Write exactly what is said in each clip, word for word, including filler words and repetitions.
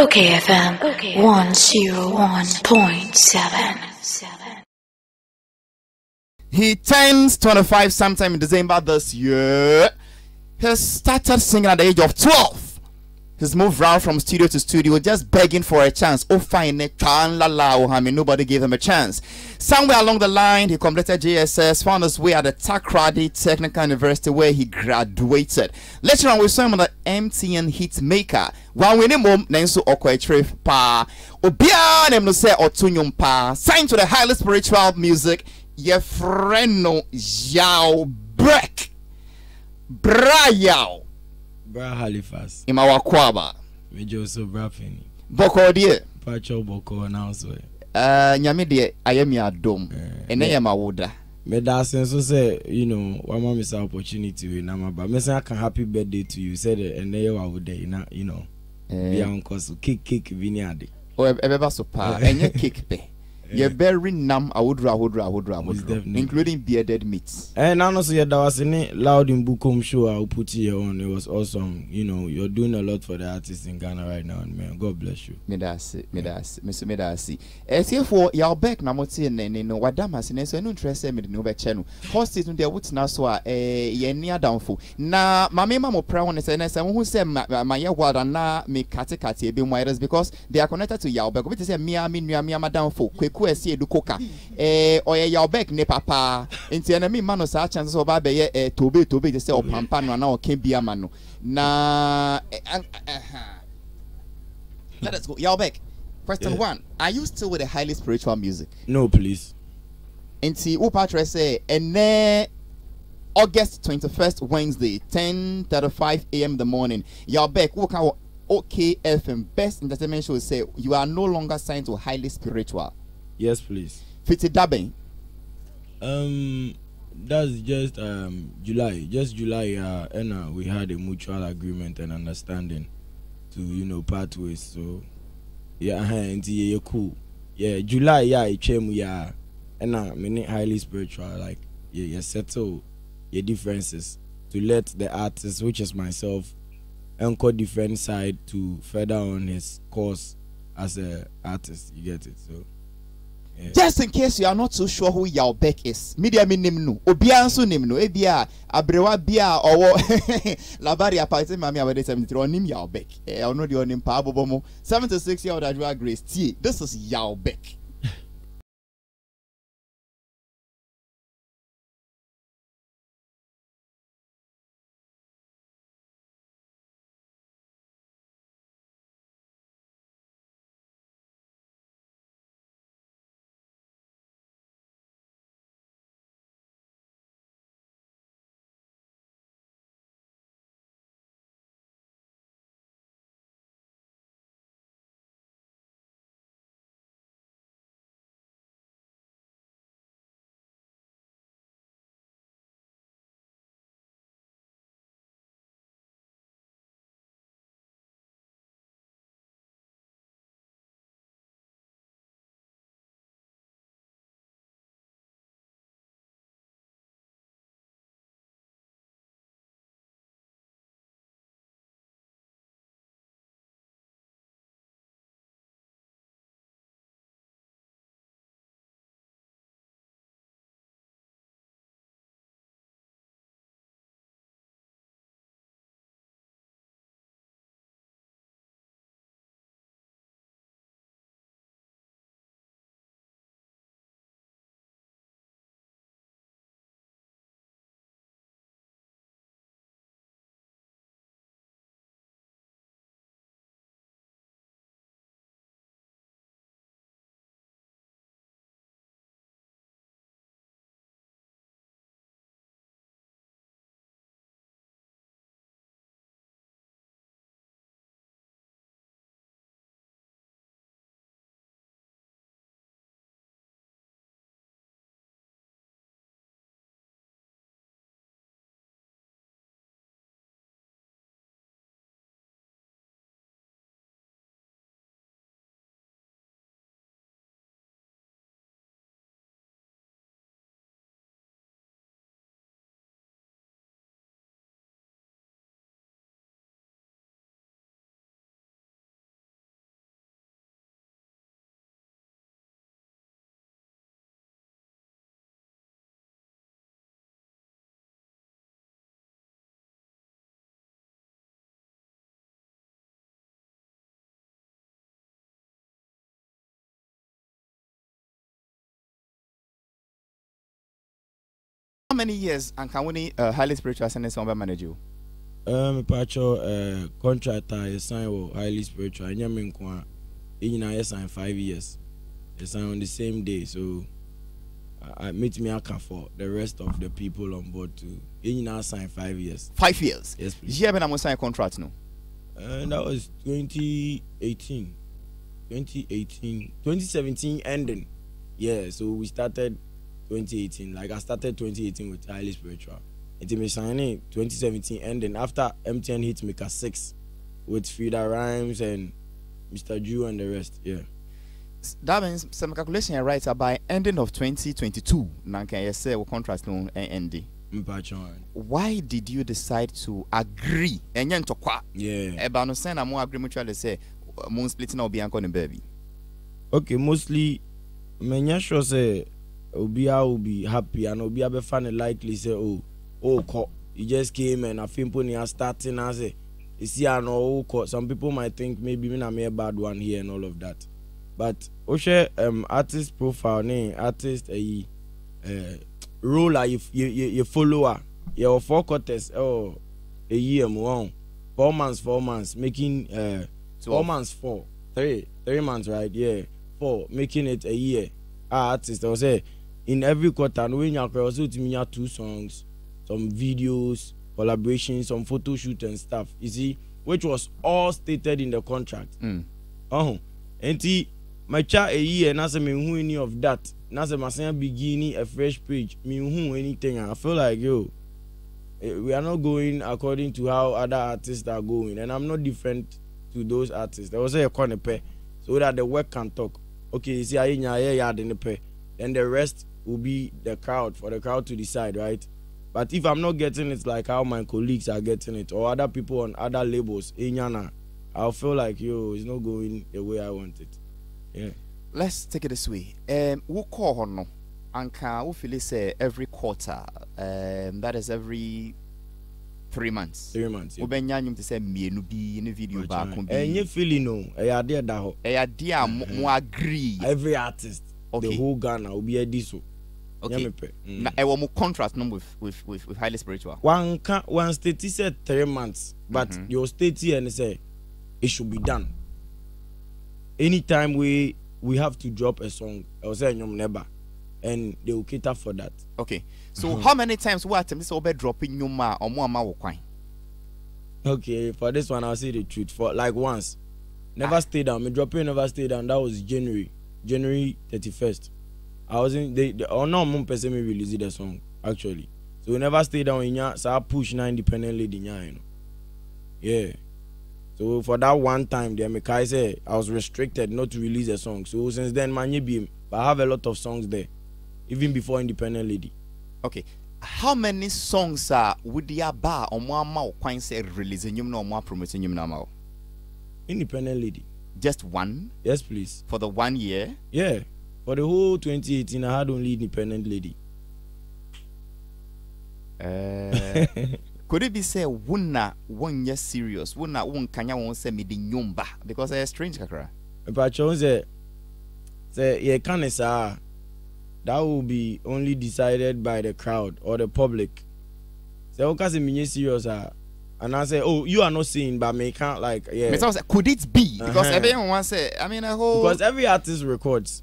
O K F M one oh one point seven. He turns twenty-five sometime in December this year. He started singing at the age of twelve. He's moved round from studio to studio, just begging for a chance. Oh, fine, la la. I mean, nobody gave him a chance. Somewhere along the line, he completed J S S, found his way at the Takoradi Technical University, where he graduated. Later on, we saw him on the M T N Hitmaker. One we name him, Nensu Okwetrif Pa. Obia Nemno Se Otunyum Pa. Signed to the Highly Spiritual Music. Your friend no Yawberk. Bra Yaw. Bra Halifax. Imawa Kwaba. Me Joso Bra Penny. Boko dear. Pacho Boko announcement. Uh, Nyamide, I am your dome, and I am a water. But that's so say, you know, one more miss opportunity. But me say, I can happy birthday to you, said it, and they are day, you know, be on course kick, kick, vineyard. Oh, ever so par, and you kick pay. You're very numb, I would rather, would rather, including bearded meats. And honestly, there was any loud in book home show I'll put you on. It was awesome. You know, you're doing a lot for the artists in Ghana right now, and man, God bless you. Medasi, Medasi, Mister Medasi. As here for Yawberk, Namoti, and no, what damas, and so no interest in the Nova channel. Horses, no, there woods now, so a near downfall. Now, my mamma will pray on the same who said my yard and now make caticati being wires because they are connected to Yawberk, which is a Miami, Miami downfall. Kwesi edukoka eh oye Yawberk ne papa nti enami ma no sa chance so ba be ye eh tobe tobe je se opampa no na o ke bia ma no na let us go Yawberk. Question yeah. one, are you still with the Highly Spiritual Music? No, please. Nti u patre say ene August twenty-first Wednesday ten thirty-five a m in the morning Yawberk wo kan O K F M best entertainment show say you are no longer signed to Highly Spiritual. Yes, please. Fiti Dabeng. Um, that's just um July. Just July. Uh, and uh, we had a mutual agreement and understanding to you know part ways. So yeah, and yeah, cool. Yeah, July. Yeah, it came. Yeah, and uh, meaning Highly Spiritual. Like yeah, you settle your differences to let the artist, which is myself, anchor different side to further on his course as a artist. You get it? So. Yeah. Just in case you are not so sure who Yawberk is, media minim no, obiansu nim no, ebia, abrewa bia or labari apart mammy about seventy-three on him Yawberk. Eh, I know the on him pabobomo. Seventy six year old Adria Grace T. This is Yawberk. many years and can we uh, highly spiritual sending someone manage you? Um, Pacho, uh, contractor is signed with Highly Spiritual. I mean, I signed five years. I signed on the same day, so I meet me aka for the rest of the people on board too. I now signed five years. Five years. Yes, please. Yeah, but I'm sign a contract now. Uh, that was twenty eighteen. twenty eighteen, twenty seventeen ending. Yeah, so we started twenty eighteen. Like I started twenty eighteen with Highly Spiritual. It is signing twenty seventeen ending after M T N Hitmaker six with Frida Rhymes and Mister Jew and the rest. Yeah. That means some calculation I write by ending of twenty twenty-two. Say we contrast no N D. Why did you decide to agree? Yeah. About no sign I'm more agree mutually say moon splitting or be anchor in baby. Okay, mostly many sure say Obi I will be happy and Obi I be funny likely say oh. Oh, he just came and I think when he starting, I say, you see, I know some people might think maybe me I'm a bad one here and all of that. But Oshe, um, artist profile, name artist, a uh, uh, role, uh, you, you, you follower, your four quarters, oh, a year, more, four months, four months, making uh, four months, four, three, three months, right? Yeah, four, making it a year. Ah, artist, I say, in every quarter, and when you cross it, me have two songs. Some videos, collaborations, some photo shoot and stuff. You see, which was all stated in the contract. Mm. Oh, and see, my child a year, and I say me who any of that. Now say my son beginning a fresh page. Me who anything. I feel like yo, we are not going according to how other artists are going, and I'm not different to those artists. There was a corner pair, so that the work can talk. Okay, you see, I in your yard in the pair. Then the rest will be the crowd for the crowd to decide, right? But if I'm not getting it like how my colleagues are getting it or other people on other labels, I'll feel like, yo, it's not going the way I want it. Yeah. Let's take it this way. Um, we call no, Anka, we feel say every quarter. Um, that is every three months. Three months. We be nyanyum to say me no be no video ba kumbi. Eh, you feeling no? Eh, idea da ho. Eh, idea mo agree. Every artist, okay. The whole Ghana will be a diso. Okay. Mm. Now, I will move contrast no, with, with, with, with Highly Spiritual. One can, one state said three months, but mm-hmm. Your state here and say it should be done. Anytime we we have to drop a song, I will say never, and they will cater for that. Okay. So mm-hmm. How many times we attempt this over dropping Nyuma or more? Okay, for this one I'll say the truth. For like once, never ah. stay down. Me dropping never stay down. That was January, January thirty first. I wasn't they, they or no mum person me release the song actually. So we never stay down in ya, so I push na independently in ya, you know. Yeah. So for that one time there me kai say I was restricted not to release a song. So since then man you be but I have a lot of songs there. Even before Independent Lady. Okay. How many songs are would ya bar or more mao quine say releasing you no more promoting you now? Independent Lady. Just one? Yes, please. For the one year? Yeah. For the whole twenty eighteen, I had only Independent Lady. Uh, could it be say wuna one year serious? Wuna one kanya one say me di nyumba because I strange kakra. But say say yeah can say that will be only decided by the crowd or the public. Say okay say me serious ah. And I say, oh, you are not seeing, but me can't like yeah. Could it be because uh -huh. everyone wants say I mean a whole because every artist records.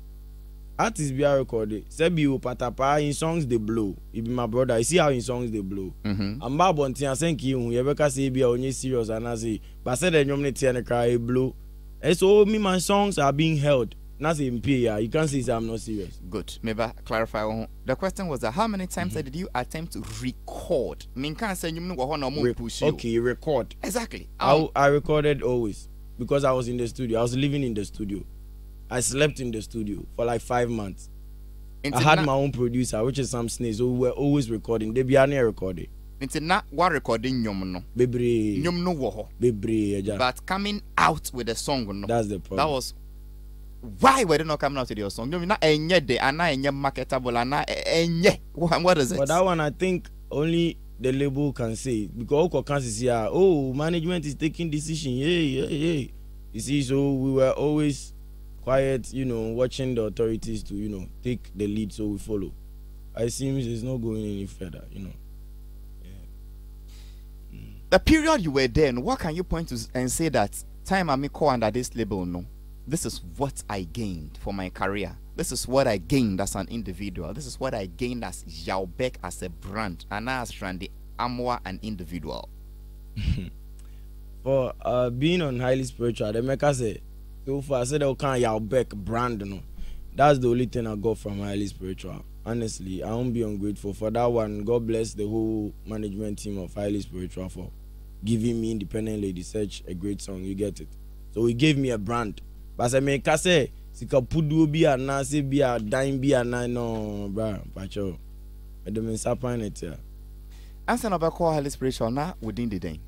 Artists be recorded. Sebi o patapa in songs they blow. He be my brother. You see how in songs they blow. I'm bad on things. I think you ever say be only serious and I say, but said the normally thing I cry blow. And so me my songs are being held. Nothing pay. You can't say I'm not serious. Good. Maybe clarify. The question was that how many times mm-hmm. did you attempt to record? I mean, can't say you know how normal push you. Okay, record. Exactly. Um, I I recorded always because I was in the studio. I was living in the studio. I slept in the studio for like five months. Until I had my own producer, which is some Sneeze, so we were always recording. They be only recording. Until now, what recording nyom no? Bebre. Nyom no woho. Bebre. Eja. But coming out with a song no. That's the problem. That was why were they not coming out with your song? Nyom na enye de, ana enye marketable, ana enye. What is it? For that one, I think only the label can say because Oko can't see ah. Oh, management is taking decision. Yeah, yeah, yeah. You see, so we were always quiet, you know, watching the authorities to, you know, take the lead so we follow. it seems it's not going any further, you know. Yeah. Mm. The period you were there, what can you point to and say that time I may call under this label, no, this is what I gained for my career. This is what I gained as an individual. This is what I gained as Yawberk as a brand, and as Randy Amwa an individual. For uh, being on Highly Spiritual, the maker say so far I said I can't Yawberk brand, no. That's the only thing I got from Highly Spiritual. Honestly, I won't be ungrateful for that one. God bless the whole management team of Highly Spiritual for giving me Independent Lady Search a great song. You get it. So he gave me a brand. But I mean, Kase, Sikapudu be a Nasi be a dime be a nine. No, bruh, Pacho. I don't mean, Sapine it here. Answer about call Highly Spiritual now within the day.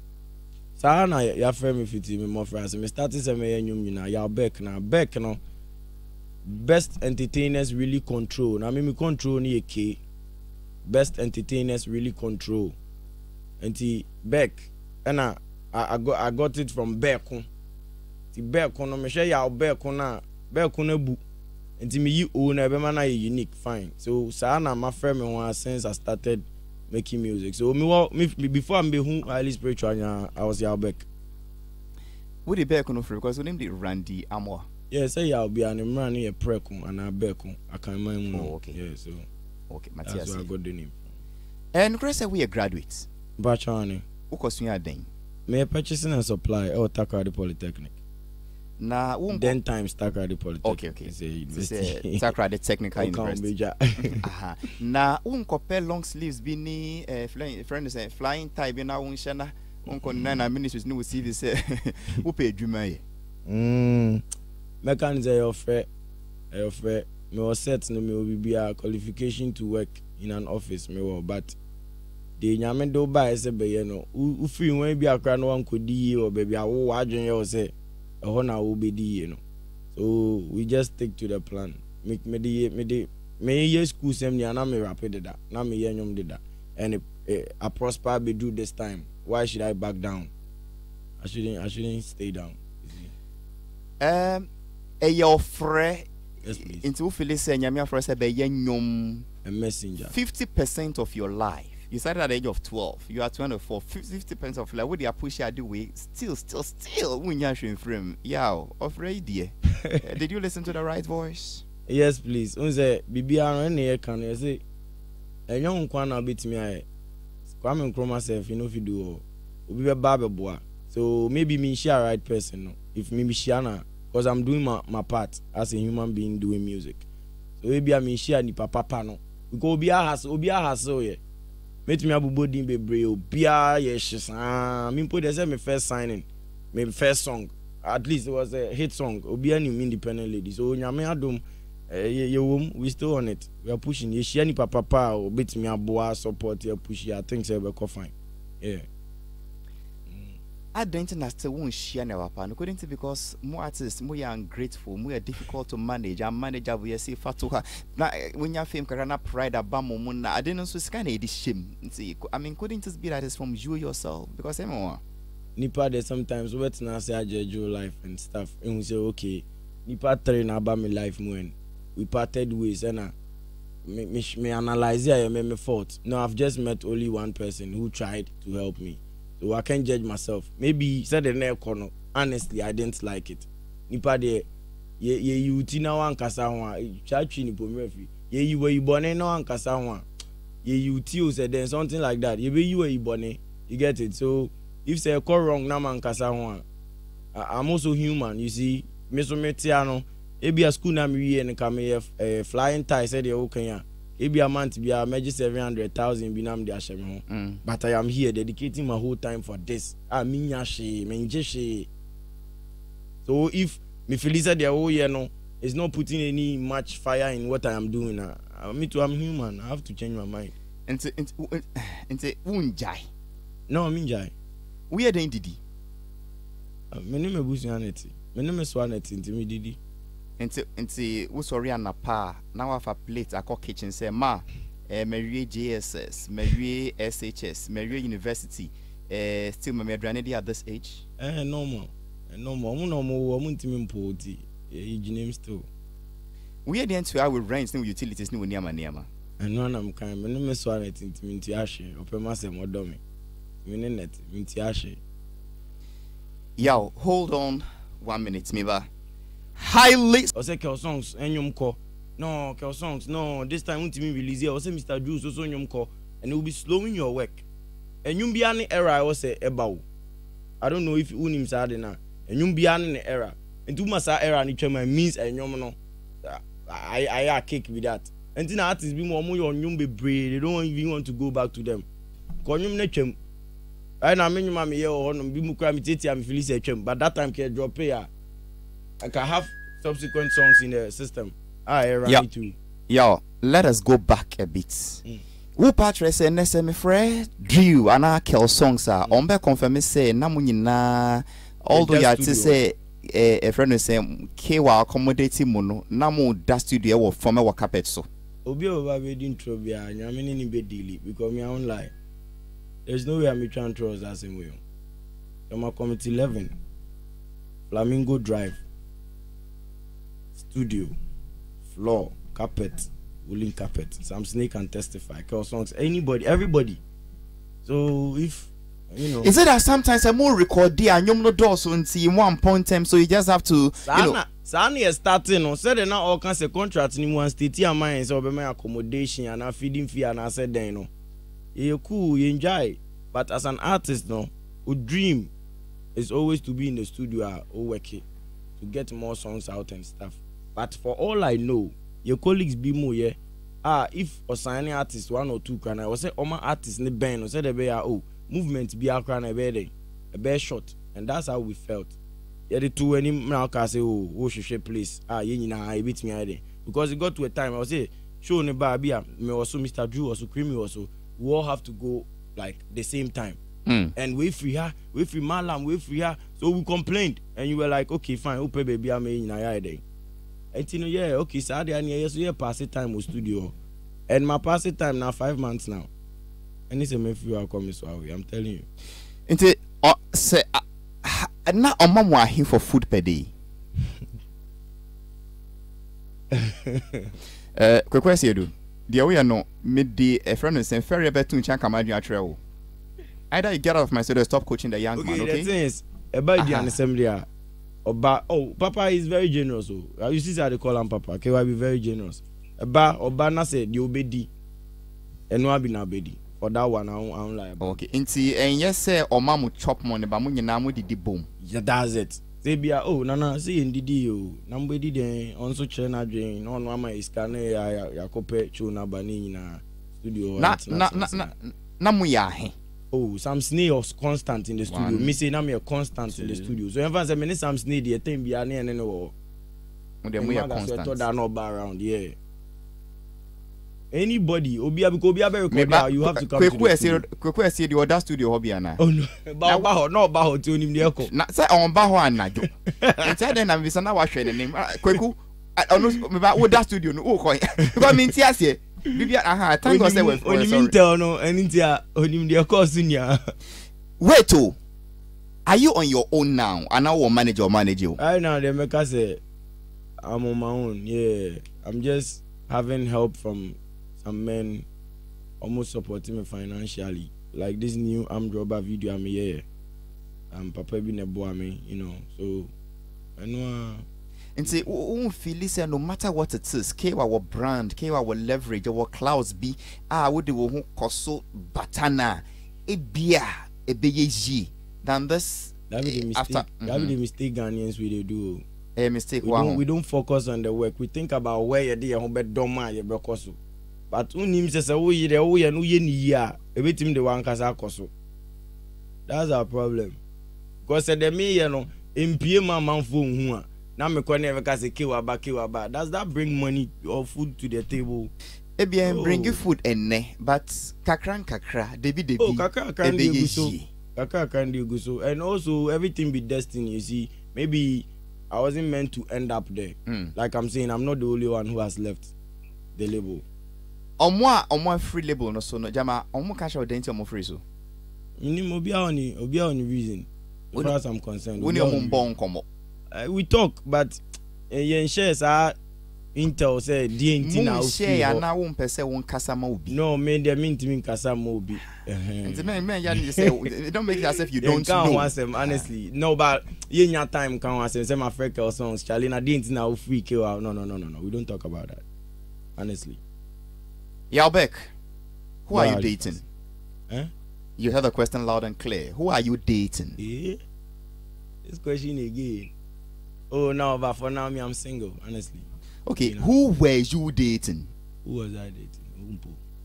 Sana, your friend, if it's even more friends, I started to say, you're back now, back now. Best entertainers really control. I mean, we control ni K. Best entertainers really control. And the back, and I, I got, I got it from back. The back, no, me share your back, na back, na book. And the me you own, I be man, I unique, fine. So, so na my friend, me since I started making music. So me, me before I be who Highly Spiritual, I was your back. What the back, no, because the name the Randy Amwa. Yeah, say I'll be an man here, Prekum and I Beckum. I can't remember. Oh, okay. Yeah, so. Okay, Matthias. That's where I got the name. And Chris said we are graduates. Bachani. Who cost me a ding? May purchasing and supply or Takoradi Polytechnic? Nah, won't then times Takoradi Polytechnic. Okay, okay. Takoradi Technical University. Aha. Nah, won't compare long sleeves, Bini, a friend is flying tie, Bina, won't Shana, won't condemn a ministry's new C V. Say, who paid you, my? Mmm. Mechanism I offer, I offer. Me was set no me will be a qualification to work in an office. Me will, but the nyamen do buy say be you know. Who free when be a crown one could die or baby a who agent you say a honor will be die you know. So we just stick to the plan. Make me the me the me year school same year na me rapid that na me year nyom did that and I prosper be do this time. Why should I back down? I shouldn't I shouldn't stay down. Um. A your friend into Phyllis and Yamia for a messenger. Fifty percent of your life. You started at the age of twelve. You are twenty-four. Fifty percent of life. What they push you do way. Still, still, still. When you're showing frame, yow of radio. Did you listen to the right voice? Yes, please. Unse bibiara ne can you say? Enyo unkwana bit me aye. Kwame nkroma self. You know if you do. Obi be barbe boa. So maybe me share right person. No, if maybe Shiana. Because I'm doing my, my part as a human being doing music. So maybe I'm in share ni papa pano. Because Obia has Obia has so yeah. Met me abu body be brave. Obia yes. Ah, me put this my first signing, my first song. At least it was a hit song. Obia ni Independent Lady. So nyame adom. Yewom we still on it. We are pushing. Yes, share ni papa pa. Obet me abu support. We push. I think so we go fine. Yeah. I don't think I still won't share never pan. Couldn't it because more artists, more ungrateful, more difficult to manage. I'm manager we say fat to her. Now when your fame karana pride abamo muna, I didn't know so scan a shame. See, I mean couldn't it be that it's from you yourself? Because anyone Nipa there sometimes what's now say I judge your life and stuff. And we say, okay, Nipa train about my life when we parted ways and I me me me analyze I made my fault. No, I've just met only one person who tried to help me. So I can't judge myself. Maybe said the next corner. Honestly, I didn't like it. Nipa de ye ye you tina wan kasa wa. Chachi ni pomefi. Ye you were you born no wan kasa wa. Ye you tio said then something like that. Ye be you were you born. You get it. So if say call wrong na man kasa wa. I'm also human. You see, me so me tiano. Ebi a school na me and kame eh flying tie said the okay. Maybe a month, be a major seven hundred thousand. Be nam mm. But I am here dedicating my whole time for this. I mean, she, she. So if me Felisa the whole year no, it's not putting any much fire in what I am doing. Uh, I me too, I'm human. I have to change my mind. And say, and say, unjai. No, I mean jai. We are the entity. My name is Busianity. My name is Swanity. Intimididi. Nti nti usori anapa na wafa plate akọ kitchen say ma eh mewie J S S mewie S H S mewie university eh still me medrane dey at this age eh normal eh normal mo no mo mo ntimi mpoti e name still we dey into how we range thing utilities ni we near ma near ma And when I'm kind, I don't swear it into Mintiashi, open myself more dummy. Meaning that Mintiashi. Yo, hold on one minute, Miva. Highly. I say, Kel songs, and you call. No, Kel songs, no, this time won't be released. I say, Mister Jules, also you call, and you'll be slowing your work. And you'll be an error, I was say, about. I don't know if you him sad now. And you'll be an error. And two must error, and you means, and you know. I I are cake with that. And then artists be more on be brave. They don't even want to go back to them. Cause you know, I know many mama here or no be mukra me tete am feel say twem. But that time can drop player. I can have subsequent songs in the system. I right too. Yo, let us go back a bit. Mm. Who patre say na say me frɛ Drew and I kill songs are on be confirm say na mo nyina although you to say a friend is saying Kaywa accommodating mono namu that studio or former work carpet so obi over wedding trobia and I mean in bed daily because my own life there's no way I'm trying to trust that same way. I'm a committee eleven Flamingo Drive studio floor carpet woolen carpet some snake can testify call songs anybody everybody so if you know. Is it that sometimes I more record there and you no do so in one point time, so you just have to Sana, you know. Sana is starting on said now all kinds of contracts in one state here mine so be my accommodation and I feeding fee and I said then you know you cool you enjoy but as an artist no who dream is always to be in the studio or working to get more songs out and stuff but for all I know your colleagues be more yeah ah if a signing artist one or two can I was say all my artists in band or said they are oh movement be akra na be dey a bear shot and that's how we felt yeah the two any now can say oh oh she place ah you nyina e bit me dey because it got to a time I was say show ne ba bia me also Mister Drew also creamy also we all have to go like the same time mm. And we free her we free malam we free her so we complained and you were like okay fine open baby am nyina dey and you know yeah okay so there and yeah so yeah pass the time with studio and my pass the time now five months now. And it's a man few are coming so I'm telling you. Into uh say na omam wa here for food per day. Eh kwekwe se do. The way no me dey a friend say ferry betun chan kamadu atrewo. Either you get out of my studio stop coaching the young man, okay? Okay, the thing is about the assembly oba oh papa is very generous oh. You see how they call him papa. Okay, why be very generous. Oba oba na say dey obedi. Eno abi na obedi. For that one, I don't like. Okay, and see, and yes, sir, or mamma chop money, but when you know, did the boom. Yeah, that's it. They be a oh, no, no, see, in the deal. Number did on such an adrenaline, no, no, my scanner, I copy, chuna, banana, studio. Not, not, not, not, not, oh, some snake was constant in the studio. Missing, I'm a constant in the studio. So, ever as a minute, some snake, the thing be an end and all. Then we are constant. I know bar around, yeah. Anybody, Obia, Obia, very quick. You have to come. Quick, quick, see the other studio hobby and I. Oh no, Baho, no Baho, to him the echo. Not say on Baho and I do. Instead, then I'm Visana washing the name. Quick, I don't know about that studio. No, coin. But means yes, yeah. Bibia, aha, thank God. Only Mintel, no, and India, only the echo senior. Wait, too. Are you on your own now? And I will manage or manage you. I know they make us say, I'm on my own. Yeah, I'm just having help from. And men almost supporting me financially, like this new armed robber video I'm here. Um, Papa been a boy me, you know. So I know. And say, oh, Felicia, no matter what it is, Kaywa our brand, Kaywa our leverage, our clouds be ah, what they will cost so batana, a beer, a beg than this. That be the mistake. After, mm-hmm. That be the mistake Ghanaians we they do. A mistake. We, wow. don't, we don't focus on the work. We think about where you're there, how bad doma you're brokoso. But who names says, oh, ye the oh, and ye near a bit him the one casacoso. That's our problem. Because at the me, you know, in P M A manfum, now me can never cast a kiwa back, kiwa back. Does that bring money or food to the table? Ebian bring you food and ne, but kakran kakra, they be the oh, kakra can do so. Kakra can do so. And also, everything be destiny, you see. Maybe I wasn't meant to end up there. Mm. Like I'm saying, I'm not the only one who has left the label. On moi, on moi free label no so no jama on mo cash out denti on mo free so. Ni mo bia oni, obia oni reason. As far as I'm concerned. We talk but eh yen shares are Intel say D N T now. Share na one percent one kasama ubi. No, me they mean to mean kasama ubi. Don't make it as if you don't know. Can't them, honestly. No, but in your time can't answer. Say my friend or songs. Charlene, D N T now free kill. No, no, no, no, no. We don't talk about that. Honestly. Yawberk, who no, are you dating? Huh? You heard the question loud and clear. Who are you dating? Yeah. This question again. Oh no, but for now me I'm single, honestly. Okay, you know. Who were you dating? Who was I dating?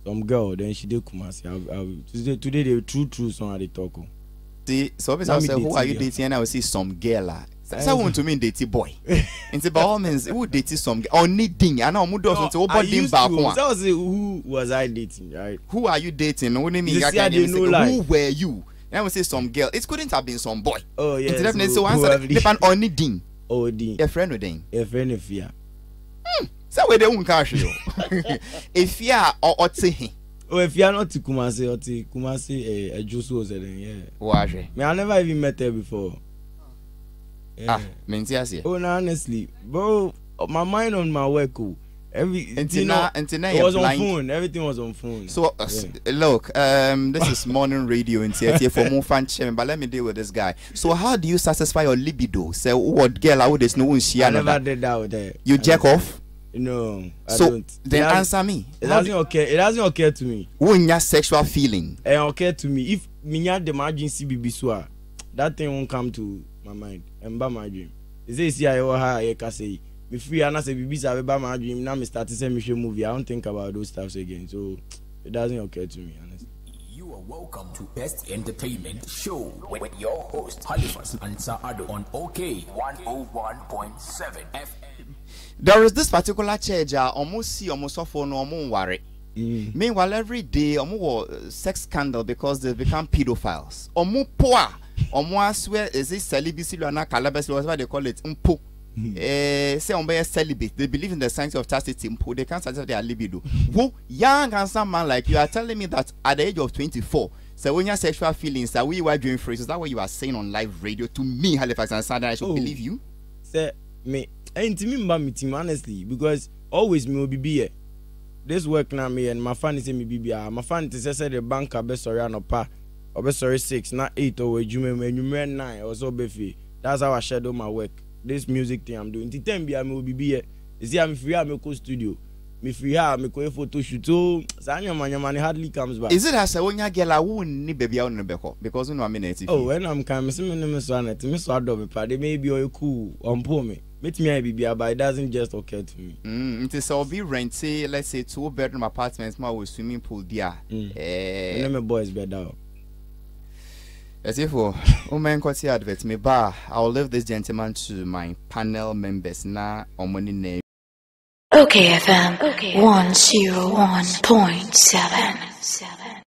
Some girl, then she did come and say, I'll, I'll, today, today they true true song at the talk. See, so obviously I'll say, who are you dating? And I will say some girl. Like. Someone to mean dating boy. And say by all means who dated some or needing. I know who does not about them back one. So say who was I dating, right? Who are you dating? What do mean? I mean who were you? And I would say some girl. It couldn't have been some boy. Oh yeah. It's definitely so answer depend on needing. Oh dear. A friend of them. A friend of fear. Hmm. So where they won't catch you. If you are or say oh, if you are not to Kumasi or to Kumasi a Jusu was then yeah. Waje. Me I never even met her before. Yeah. Ah, menziasi. Oh, no, honestly, bro, my mind on my work. Oh, every and you know, and it was blind. On phone. Everything was on phone. So uh, yeah. Look, um, this is morning radio in T F for more fan sharing. But let me deal with this guy. So how do you satisfy your libido? Say, so, what girl? I would there's no one she. I never did that with her. You jack off? No. I so don't. Then has, answer me. It doesn't okay. It doesn't okay to me. When your sexual feeling? It okay to me if me had the emergency bibiswa, that thing won't come to my mind. And by my dream, is this yeah? I can say if we are not say baby, I by my dream. Now, I start to say Michelle movie. I don't think about those stuffs again, so it doesn't occur to me, honestly. You are welcome to Best Entertainment Show with your host Halifax and Saado on O K one oh one point seven F M. There is this particular charger almost see almost off on almost worry. Mm. Meanwhile, every day, almost um, sex scandal because they become pedophiles. Almost poor. Omo swear is this celibacy or not celibacy, whatever they call it. Mpo. Eh, say on be celibate. They believe in the science of chastity. Mpo. They can't satisfy their libido. Who young handsome man like you are telling me that at the age of twenty-four, so when your sexual feelings that we were doing for, is that what you are saying on live radio to me, Halifax and Sunday? I should oh, believe you. Say me, I remember meeting honestly because always me will be here. This work now me and my fan is me be my fan is say the bank are best or no pa. Obe sorry six, not eight or a jume when you mean nine or so befi. That's how I shadow my work. This music thing I'm doing. The time be I will be here. You see, I'm free. I'm a studio. Me free. I'm a photo shoot. So, Sanya man, your man hardly comes back. Is it as a when you get a wound, ni baby out in the because you know I'm in it. Oh, when I'm coming, some of them so net. Me so adobe padi. Maybe you're cool. I'm poor me. Meet me a baby, but it doesn't just occur to me. Mm, it is all be rented. Let's say two bedroom apartments. My with swimming pool there. Mm. Eh. And then my boys bed out. As if for women quality advert me bar, I'll leave this gentleman to my panel members now on money name. O K F M one oh one point seven.